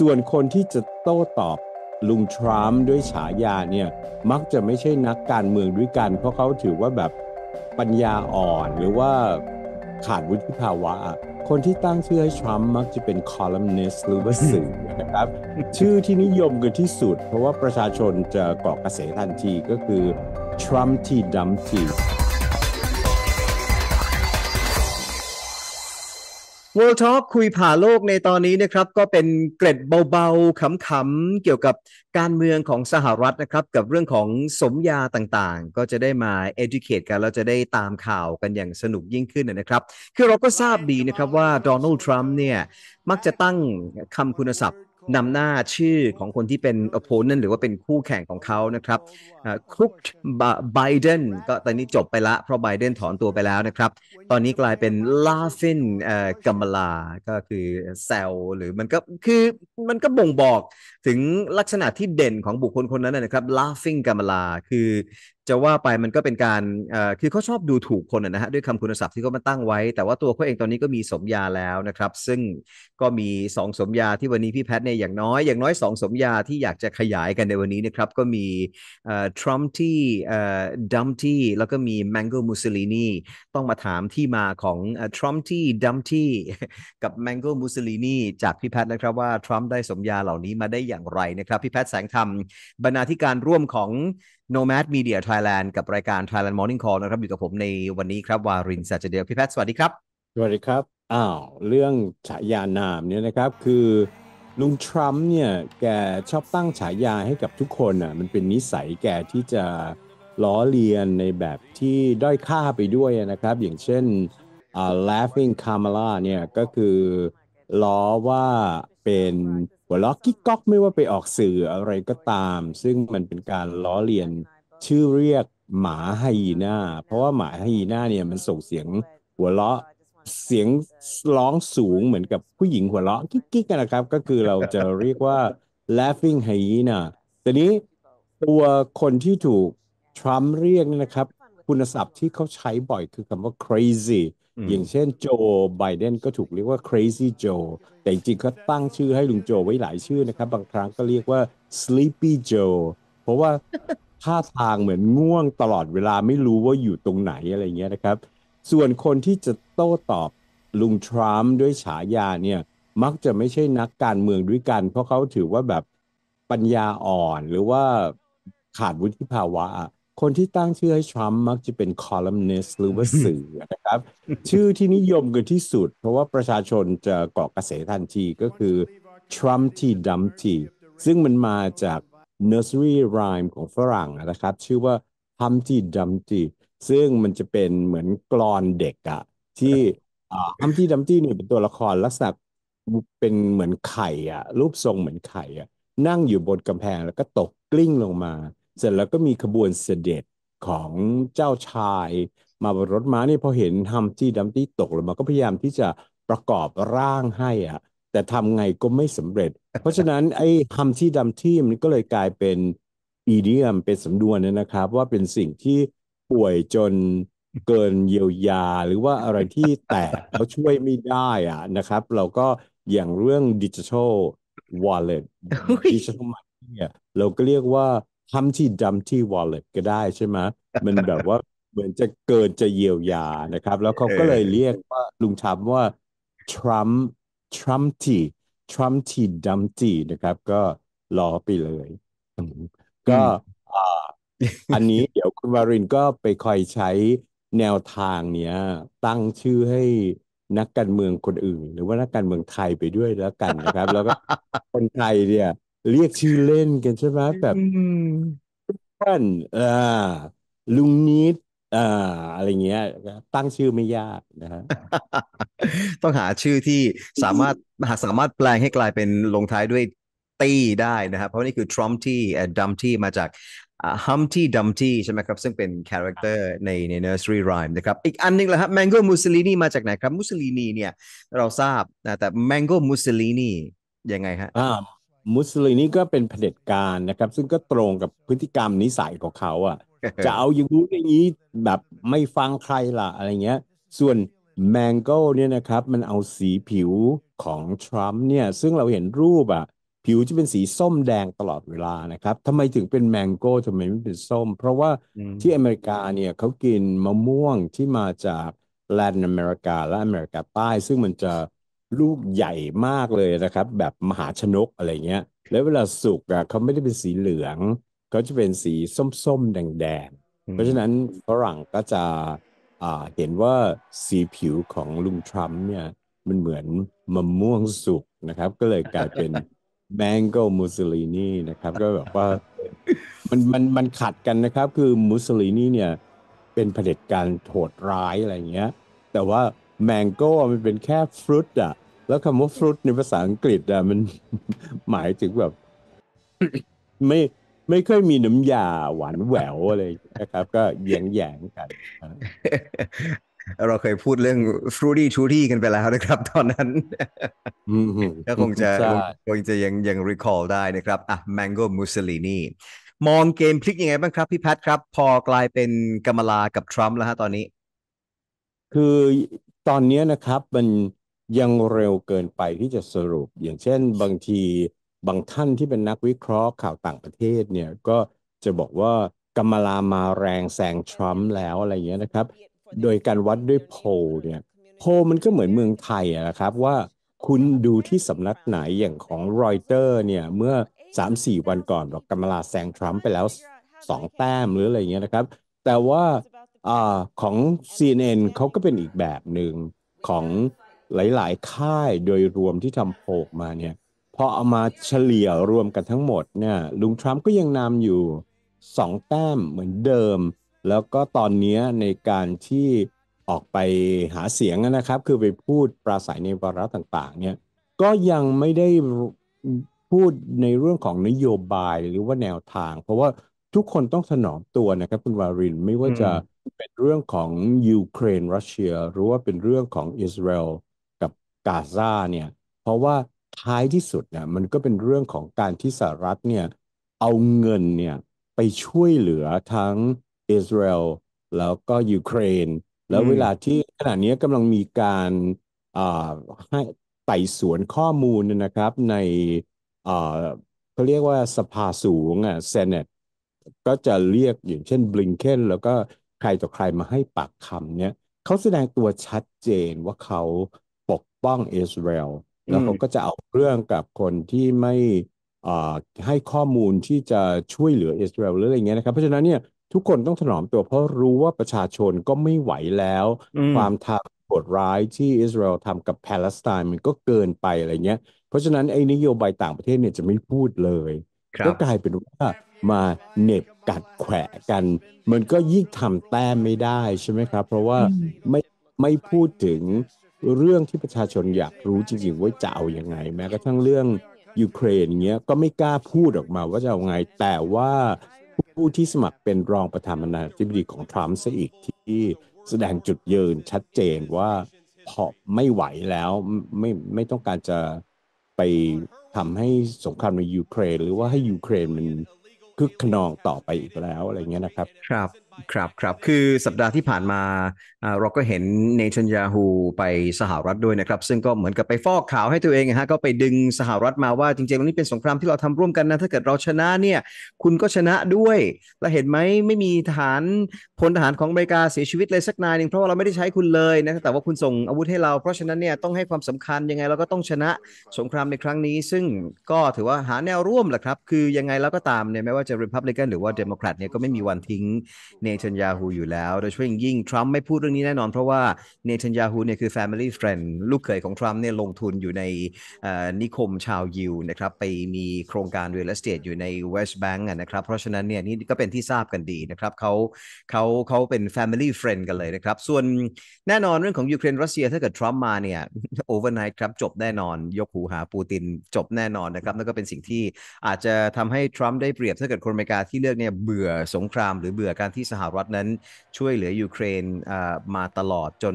ส่วนคนที่จะโต้ตอบลุงทรัมป์ด้วยฉายาเนี่ยมักจะไม่ใช่นักการเมืองด้วยกันเพราะเขาถือว่าแบบปัญญาอ่อนหรือว่าขาดวุฒิภาวะคนที่ตั้งชื่อให้ทรัมป์มักจะเป็น columnist หรือว่าสื่อนะครับ ชื่อที่นิยมกันที่สุดเพราะว่าประชาชนจะเกาะกระแสทันทีก็คือทรัมป์ทีดัมทีWorldtalk คุยผ่าโลกในตอนนี้นะครับก็เป็นเกร็ดเบาๆขำๆเกี่ยวกับการเมืองของสหรัฐนะครับกับเรื่องของสมญาต่างๆก็จะได้มา educate กันแล้วจะได้ตามข่าวกันอย่างสนุกยิ่งขึ้นนะครับคือเราก็ทราบดีนะครับว่า Donald Trump เนี่ยมักจะตั้งคำคุณศัพท์นำหน้าชื่อของคนที่เป็น opponent หรือว่าเป็นคู่แข่งของเขานะครับCrooked Biden ก็ตอนนี้จบไปละเพราะ Biden ถอนตัวไปแล้วนะครับตอนนี้กลายเป็น Laughing Kamala ก็คือแซวหรือมันก็บ่งบอกถึงลักษณะที่เด่นของบุคคลคนนั้นนะครับ Laughing Kamala คือจะว่าไปมันก็เป็นการคือเขาชอบดูถูกคนนะฮะด้วยคำคุณศัพท์ที่เขามาตั้งไว้แต่ว่าตัวเขาเองตอนนี้ก็มีสมญาแล้วนะครับซึ่งก็มี2สมญาที่วันนี้พี่แพทเนี่ยอย่างน้อย2สมญาที่อยากจะขยายกันในวันนี้นะครับก็มีTrumpty Dumpty แล้วก็มี Mango Mussolini ต้องมาถามที่มาของTrumpty Dumpty กับ Mango Mussolini จากพี่แพทนะครับว่า Trump ได้สมญาเหล่านี้มาได้อย่างไรนะครับพี่แพทแสงธรรมบรรณาธิการร่วมของNomad Media Thailand กับรายการ Thailand Morning Call นะครับอยู่กับผมในวันนี้ครับวารินทร์ สัจเดลพี่แพทสวัสดีครับสวัสดีครับเรื่องฉายานามเนี่ยนะครับคือลุงทรัมป์เนี่ยแกชอบตั้งฉายาให้กับทุกคนน่ะมันเป็นนิสัยแกที่จะล้อเลียนในแบบที่ด้อยค่าไปด้วยนะครับอย่างเช่นLaughing Kamala เนี่ยก็คือล้อว่าเป็นหัวล้อกิ๊กก๊อกไม่ว่าไปออกสื่ออะไรก็ตามซึ่งมันเป็นการล้อเลียนชื่อเรียกหมาไฮยีน่าเพราะว่าหมาไฮยีน่าเนี่ยมันส่งเสียงหัวล้อเสียงร้องสูงเหมือนกับผู้หญิงหัวล้อกิ๊กกิ๊กกันนะครับก็คือเราจะเรียกว่า laughing hyena แต่นี้ตัวคนที่ถูกทรัมป์เรียกนะครับคุณศัพท์ที่เขาใช้บ่อยคือคำว่า crazyอย่างเช่นโจไบเดนก็ถูกเรียกว่า crazy Joe แต่จริงๆเขาตั้งชื่อให้ลุงโจไว้หลายชื่อนะครับบางครั้งก็เรียกว่า sleepy Joe เพราะว่าท่าทางเหมือนง่วงตลอดเวลาไม่รู้ว่าอยู่ตรงไหนอะไรเงี้ยนะครับส่วนคนที่จะโต้ตอบลุงทรัมป์ด้วยฉายาเนี่ยมักจะไม่ใช่นักการเมืองด้วยกันเพราะเขาถือว่าแบบปัญญาอ่อนหรือว่าขาดวุฒิภาวะคนที่ตั้งชื่อให้ทรัมป์มักจะเป็น columnist หรือว่าสื่อนะครับ ชื่อที่นิยมกันที่สุดเพราะว่าประชาชนจะเกาะกระแสทันทีก็คือ Trumpty Dumpty ซึ่งมันมาจาก nursery rhyme ของฝรั่งนะครับชื่อว่า Humpty Dumpty ซึ่งมันจะเป็นเหมือนกลอนเด็กอะที่ Humpty Dumpty เนี่ยเป็นตัวละครลักษณะเป็นเหมือนไข่อะรูปทรงเหมือนไข่อะนั่งอยู่บนกำแพงแล้วก็ตกกลิ้งลงมาเสร็จแล้วก็มีขบวนเสด็จของเจ้าชายมาบนรถม้านี่พอเห็นฮัมตี้ดัมตี้ตกลงมาก็พยายามที่จะประกอบร่างให้แต่ทำไงก็ไม่สำเร็จ เพราะฉะนั้นไอ้ฮัมตี้ดัมตี้มันก็เลยกลายเป็นอีเดียมเป็นสำนวนนะครับว่าเป็นสิ่งที่ป่วยจนเกินเยียวยาหรือว่าอะไรที่แตกแล้วช่วยไม่ได้นะครับเราก็อย่างเรื่อง Digital Wallet Digital Money เนี่ยเราก็เรียกว่าHumpty Dumpty Wallet ก็ได้ใช่ไหมมันแบบว่าเหมือนจะเกินจะเยียวยานะครับแล้วเขาก็เลยเรียกว่าลุงทรัมป์ว่า Trumpty Dumpty นะครับก็ล้อไปเลยก็อันนี้เดี๋ยวคุณวารินก็ไปคอยใช้แนวทางเนี้ยตั้งชื่อให้นักการเมืองคนอื่นหรือว่านักการเมืองไทยไปด้วยแล้วกันนะครับแล้วก็คนไทยเนี่ยเรียกชื่อเล่นกันใช่ไหมแบบปั้นลุงนิดอะไรเงี้ยตั้งชื่อไม่ยากนะฮะต้องหาชื่อที่สามารถแปลงให้กลายเป็นลงท้ายด้วยตี้ได้นะครับเพราะนี่คือ Trumpty Dumpty มาจากHumpty Dumpty ใช่ไหมครับซึ่งเป็นคาแรคเตอร์ใน nursery rhyme นะครับอีกอันนึงแหละครับ Mango Mussolini มาจากไหนครับ Mussolini เนี่ยเราทราบนะแต่ Mango Mussolini ยังไงฮะมุสลิมนี่ก็เป็นเผด็จการนะครับซึ่งก็ตรงกับพฤติกรรมนิสัยของเขาจะเอาอย่างงู้นอย่างนี้แบบไม่ฟังใครล่ะอะไรเงี้ยส่วนแมงโก้เนี่ยนะครับมันเอาสีผิวของทรัมป์เนี่ยซึ่งเราเห็นรูป ผิวจะเป็นสีส้มแดงตลอดเวลานะครับทำไมถึงเป็นแมงโก้ทำไมไม่เป็นส้มเพราะว่าที่อเมริกาเนี่ยเขากินมะม่วงที่มาจากลาตินอเมริกาและอเมริกาใต้ซึ่งมันจะลูกใหญ่มากเลยนะครับแบบมหาชนกอะไรเงี้ยแล้วเวลาสุกอ่ะเขาไม่ได้เป็นสีเหลืองเขาจะเป็นสีส้มๆแดงๆเพราะฉะนั้นฝรั่งก็จะเห็นว่าสีผิวของลุงทรัมป์เนี่ยมันเหมือนมะม่วงสุกนะครับก็เลยกลายเป็น Mango Mussolini นะครับก็แบบว่ามันขัดกันนะครับคือ Mussolini เนี่ยเป็นเผด็จการโหดร้ายอะไรเงี้ยแต่ว่า Mango มันเป็นแค่ฟรุตอ่ะแล้วคำว่าฟรุตในภาษาอังกฤษอ่ะมันหมายถึงแบบ ไม่เคยมีน้ำยาหวานแหววอะไรนะครับก็แยงๆกันเราเคยพูดเรื่อง Fruity Tutti กันไปแล้วนะครับตอนนั้นก็คงจะยัง recall ได้นะครับอ่ะ Mango Mussolini มองเกมพลิกยังไงบ้างครับพี่แพทครับพอกลายเป็นกัมลากับทรัมป์แล้วฮะตอนนี้คือตอนนี้นะครับมันยังเร็วเกินไปที่จะสรุปอย่างเช่นบางทีบางท่านที่เป็นนักวิเคราะห์ข่าวต่างประเทศเนี่ยก็จะบอกว่ากัมลามาแรงแซงทรัมป์แล้วอะไรเงี้ยนะครับโดยการวัดด้วยโพลเนี่ยโพลมันก็เหมือนเมืองไทยนะครับว่าคุณดูที่สำนักไหนอย่างของรอยเตอร์เนี่ยเมื่อ 3-4 วันก่อนบอกกัมลาแซงทรัมป์ไปแล้ว2แต้มหรืออะไรเงี้ยนะครับแต่ว่าของ CNN เขาก็เป็นอีกแบบหนึ่งของหลายๆค่ายโดยรวมที่ทำโพลมาเนี่ยพอเอามาเฉลี่ยรวมกันทั้งหมดเนี่ยลุงทรัมป์ก็ยังนำอยู่2แต้มเหมือนเดิมแล้วก็ตอนนี้ในการที่ออกไปหาเสียงนะครับคือไปพูดปราศัยในวาระต่างๆเนี่ยก็ยังไม่ได้พูดในเรื่องของนโยบายหรือว่าแนวทางเพราะว่าทุกคนต้องถนอมตัวนะครับคุณวารินไม่ว่าจะเป็นเรื่องของยูเครนรัสเซียหรือว่าเป็นเรื่องของอิสราเอลกับกาซาเนี่ยเพราะว่าท้ายที่สุดเนี่ยมันก็เป็นเรื่องของการที่สหรัฐเนี่ยเอาเงินเนี่ยไปช่วยเหลือทั้งอิสราเอลแล้วก็ยูเครนแล้วเวลาที่ขณะนี้กำลังมีการให้ไต่สวนข้อมูลนะครับในเขาเรียกว่าสภาสูงอ่ะเซเนตก็จะเรียกอย่างเช่นบลิงเคนแล้วก็ใครต่อใครมาให้ปากคำเนี่ยเขาแสดงตัวชัดเจนว่าเขาปกป้องอิสราเอลแล้วเขาก็จะเอาเรื่องกับคนที่ไม่ให้ข้อมูลที่จะช่วยเหลืออิสราเอลหรืออะไรเงี้ยนะครับเพราะฉะนั้นเนี่ยทุกคนต้องถนอมตัวเพราะรู้ว่าประชาชนก็ไม่ไหวแล้วความทารุณโหดร้ายที่อิสราเอลทำกับปาเลสไตน์มันก็เกินไปอะไรเงี้ยเพราะฉะนั้นไอ้นโยบายต่างประเทศเนี่ยจะไม่พูดเลยก็กลายเป็นว่ามาเหน็บกัดแขวะกันมันก็ยิ่งทำแต้มไม่ได้ใช่ไหมครับเพราะว่าไม่พูดถึงเรื่องที่ประชาชนอยากรู้จริงๆว่าจะเอายังไงแม้กระทั่งเรื่องยูเครนเงี้ยก็ไม่กล้าพูดออกมาว่าจะเอาไงแต่ว่าผู้ที่สมัครเป็นรองประธานาธิบดีของทรัมป์ซะอีกที่แสดงจุดยืนชัดเจนว่าพอไม่ไหวแล้วไม่ต้องการจะไปทำให้สงครามในยูเครนหรือว่าให้ยูเครนมันคึกขนองต่อไปอีกแล้วอะไรเงี้ยนะครับครับคือสัปดาห์ที่ผ่านมาเราก็เห็นเนทันยาฮูไปสหรัฐด้วยนะครับซึ่งก็เหมือนกับไปฟอกข่าวให้ตัวเองฮะก็ไปดึงสหรัฐมาว่าจริงๆแล้วนี่เป็นสงครามที่เราทำร่วมกันนะถ้าเกิดเราชนะเนี่ยคุณก็ชนะด้วยแล้วเห็นไหมไม่มีทหารพลทหารของอเมริกาเสียชีวิตเลยสักนายนึงเพราะว่าเราไม่ได้ใช้คุณเลยนะแต่ว่าคุณส่งอาวุธให้เราเพราะฉะนั้นเนี่ยต้องให้ความสำคัญยังไงเราก็ต้องชนะสงครามในครั้งนี้ซึ่งก็ถือว่าหาแนวร่วมแหละครับคือยังไงแล้วก็ตามเนี่ยไม่ว่าจะ Republican หรือว่า Democrat เนี่ยก็ไม่มีวันทิ้งเนทันยาฮูอยู่แล้วโดยเฉพาะยิ่งทรัมป์ไม่พูดเรื่องนี้แน่นอนเพราะว่าเนทันยาฮูเนี่ยคือ Family Friend ลูกเขยของทรัมป์เนี่ยลงทุนอยู่ในนิคมชาวยิวนะครับไปมีโครงการ Real Estate อยู่ใน West Bank นะครับเพราะฉะนั้นเนี่ยนี่ก็เป็นที่ทราบกันดีนะครับเขาเป็น Family Friend กันเลยนะครับส่วนแน่นอนเรื่องของยูเครนรัสเซียถ้าเกิดทรัมป์มาเนี่ย Overnight ครับจบแน่นอนยกหูหาปูตินจบแน่นอนนะครับแล้วก็เป็นสิ่งที่อาจจะทำให้ทรัมป์ได้เปรียบถ้าเกิดคนอเมริกาที่เลือกเนี่ยเบื่อสงครามหรือเบื่อการที่สหรัฐนั้นช่วยเหลือยูเครนมาตลอดจน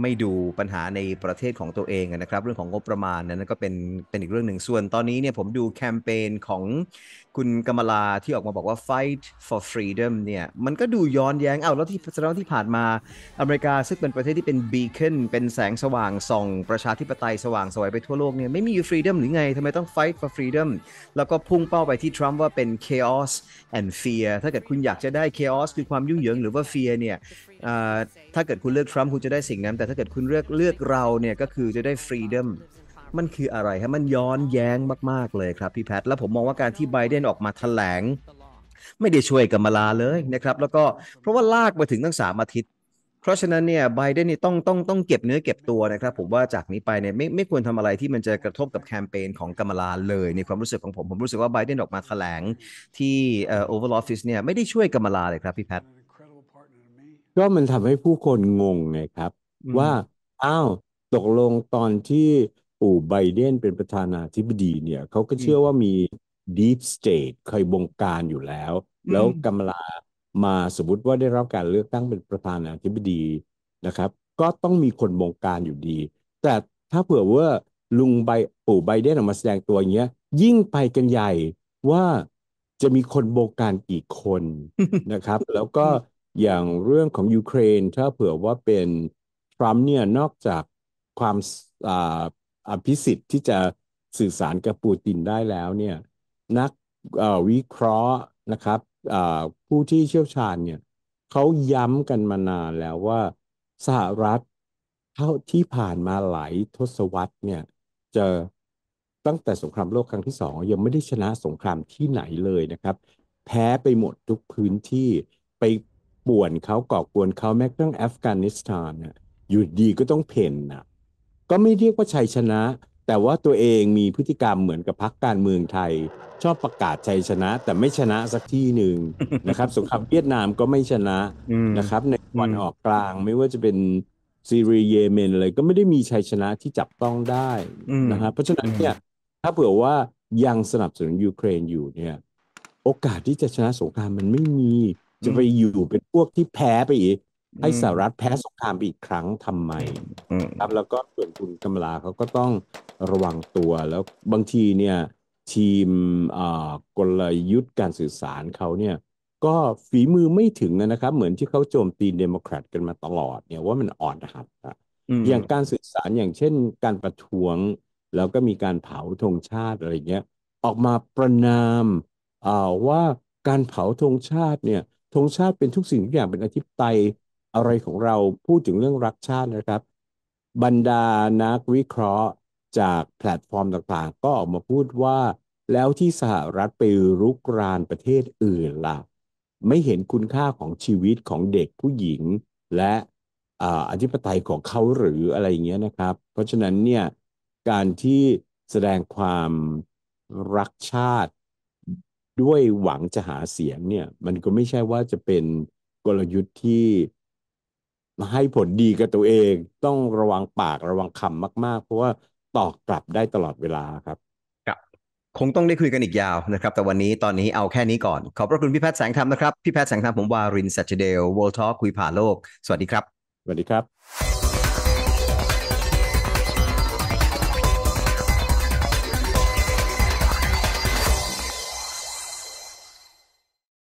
ไม่ดูปัญหาในประเทศของตัวเองนะครับเรื่องของงบประมาณนั้นก็เป็นอีกเรื่องหนึ่งส่วนตอนนี้เนี่ยผมดูแคมเปญของ คุณกมลาที่ออกมาบอกว่า fight for freedom เนี่ยมันก็ดูย้อนแย้งแล้วที่สถานที่ผ่านมาอเมริกาซึ่งเป็นประเทศที่เป็น beacon เป็นแสงสว่างส่องประชาธิปไตยสว่างไสวไปทั่วโลกเนี่ยไม่มี freedom หรือไงทำไมต้อง fight for freedom แล้วก็พุ่งเป้าไปที่ทรัมป์ว่าเป็น chaos and fear ถ้าเกิดคุณอยากจะได้ chaos คือความยุ่งเหยิงหรือว่า fear เนี่ยถ้าเกิดคุณเลือกทรัมป์คุณจะได้สิ่งนั้นแต่ถ้าเกิดคุณเลือกเราเนี่ยก็คือจะได้ freedomมันคืออะไรฮะมันย้อนแย้งมากๆเลยครับพี่แพทและผมมองว่าการที่ไบเดนออกมาแถลงไม่ได้ช่วยกัมลาเลยนะครับแล้วก็เพราะว่าลากมาถึงตั้ง3 อาทิตย์เพราะฉะนั้นเนี่ยไบเดนนี่ต้องเก็บเนื้อเก็บตัวนะครับผมว่าจากนี้ไปเนี่ยไม่ควรทำอะไรที่มันจะกระทบกับแคมเปญของกัมลาเลยในความรู้สึกของผมรู้สึกว่าไบเดนออกมาแถลงที่Oval Office เนี่ยไม่ได้ช่วยกัมลาเลยครับพี่แพทก็มันทำให้ผู้คนงงไงครับว่าอ้าวตกลงตอนที่ไบเดนเป็นประธานาธิบดีเนี่ยเขาก็เชื่อว่ามี deep state เคยบงการอยู่แล้วแล้วกำลามาสมมติว่าได้รับการเลือกตั้งเป็นประธานาธิบดีนะครับก็ต้องมีคนบงการอยู่ดีแต่ถ้าเผื่อว่าลุงไบเดนออกมาแสดงตัวอย่างเงี้ยยิ่งไปกันใหญ่ว่าจะมีคนบงการกี่คนนะครับแล้วก็อย่างเรื่องของยูเครนถ้าเผื่อว่าเป็นทรัมป์เนี่ยนอกจากความอภิสิทธิ์ที่จะสื่อสารกับปูตินได้แล้วเนี่ยนักวิเคราะห์นะครับผู้ที่เชี่ยวชาญเนี่ยเขาย้ำกันมานานแล้วว่าสหรัฐเท่าที่ผ่านมาหลายทศวรรษเนี่ยจะตั้งแต่สงครามโลกครั้งที่2ยังไม่ได้ชนะสงครามที่ไหนเลยนะครับแพ้ไปหมดทุกพื้นที่ไปป่วนเขาก่อกวนเขาแม้กระทั่งอัฟกานิสถานเนี่ยอยู่ดีก็ต้องเพ่นนะก็ไม่เรียกว่าชัยชนะแต่ว่าตัวเองมีพฤติกรรมเหมือนกับพรรคการเมืองไทยชอบประกาศชัยชนะแต่ไม่ชนะสักที่หนึ่ง นะครับสงครามเวียดนามก็ไม่ชนะ นะครับในตะวันออกกลางไม่ว่าจะเป็นซีเรียเยเมนอะไรก็ไม่ได้มีชัยชนะที่จับต้องได้นะครับเพราะฉะนั้นเนี่ยถ้าเผื่อว่ายังสนับสนุนยูเครนอยู่เนี่ยโอกาสที่จะชนะสงครามมันไม่มีจะไปอยู่เป็นพวกที่แพ้ไปอีกให้สหรัฐแพ้สงครามไปอีกครั้งทำไมครับแล้วก็ส่วนคุณกำลาเขาก็ต้องระวังตัวแล้วบางทีเนี่ยทีมกลยุทธ์การสื่อสารเขาเนี่ยก็ฝีมือไม่ถึงนะครับเหมือนที่เขาโจมตีเดโมแครตกันมาตลอดเนี่ยว่ามันอ่อนหัดอย่างการสื่อสารอย่างเช่นการประท้วงแล้วก็มีการเผาธงชาติอะไรเงี้ยออกมาประณามว่าการเผาธงชาติเนี่ยธงชาติเป็นทุกสิ่งทุกอย่างเป็นอธิปไตยอะไรของเราพูดถึงเรื่องรักชาตินะครับบรรดานักวิเคราะห์จากแพลตฟอร์มต่างๆก็ออกมาพูดว่าแล้วที่สหรัฐไปรุกรานประเทศอื่นล่ะไม่เห็นคุณค่าของชีวิตของเด็กผู้หญิงและอธิปไตยของเขาหรืออะไรอย่างเงี้ยนะครับเพราะฉะนั้นเนี่ยการที่แสดงความรักชาติด้วยหวังจะหาเสียงเนี่ยมันก็ไม่ใช่ว่าจะเป็นกลยุทธ์ที่ให้ผลดีกับตัวเองต้องระวังปากระวังคำมากๆเพราะว่าตอบกลับได้ตลอดเวลาครับคงต้องได้คุยกันอีกยาวนะครับแต่วันนี้ตอนนี้เอาแค่นี้ก่อนขอบพระคุณพี่แพทย์แสงธรรมนะครับพี่แพทย์แสงธรรมผมวารินทร์ สัจเดล Worldtalk คุยผ่าโลกสวัสดีครับสวัสดีครับ